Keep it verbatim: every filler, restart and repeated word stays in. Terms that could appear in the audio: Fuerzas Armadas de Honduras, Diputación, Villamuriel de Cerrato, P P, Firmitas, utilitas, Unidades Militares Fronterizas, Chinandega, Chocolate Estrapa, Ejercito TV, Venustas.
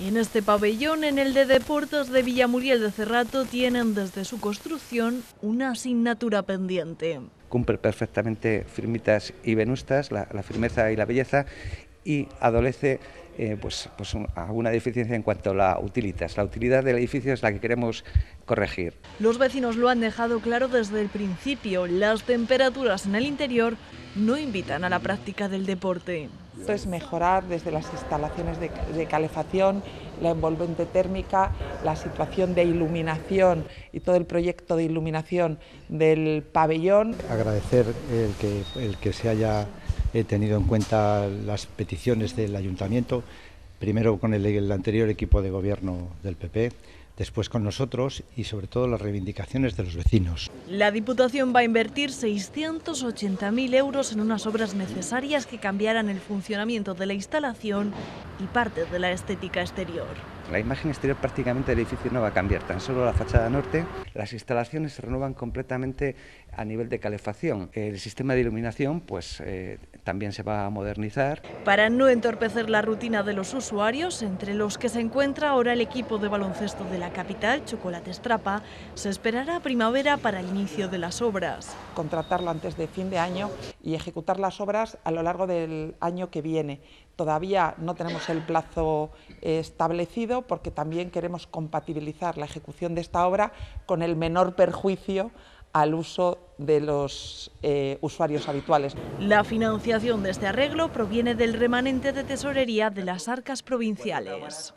Y en este pabellón, en el de deportes de Villamuriel de Cerrato, tienen desde su construcción una asignatura pendiente. Cumple perfectamente Firmitas y Venustas, la, la firmeza y la belleza, y adolece eh, pues, pues un, alguna deficiencia en cuanto a la utilitas. La utilidad del edificio es la que queremos corregir. Los vecinos lo han dejado claro desde el principio. Las temperaturas en el interior no invitan a la práctica del deporte. Esto es mejorar desde las instalaciones de, de calefacción, la envolvente térmica, la situación de iluminación y todo el proyecto de iluminación del pabellón. Agradecer el que, el que se haya tenido en cuenta las peticiones del ayuntamiento, primero con el, el anterior equipo de gobierno del P P, después con nosotros y sobre todo las reivindicaciones de los vecinos. La Diputación va a invertir seiscientos ochenta mil euros en unas obras necesarias que cambiarán el funcionamiento de la instalación y parte de la estética exterior. La imagen exterior prácticamente del edificio no va a cambiar, tan solo la fachada norte. Las instalaciones se renovan completamente a nivel de calefacción. El sistema de iluminación pues, eh, también se va a modernizar. Para no entorpecer la rutina de los usuarios, entre los que se encuentra ahora el equipo de baloncesto de la capital, Chocolate Estrapa, se esperará a primavera para el inicio de las obras. Contratarlo antes de fin de año y ejecutar las obras a lo largo del año que viene. Todavía no tenemos el plazo establecido, porque también queremos compatibilizar la ejecución de esta obra con el menor perjuicio al uso de los eh, usuarios habituales. La financiación de este arreglo proviene del remanente de tesorería de las arcas provinciales.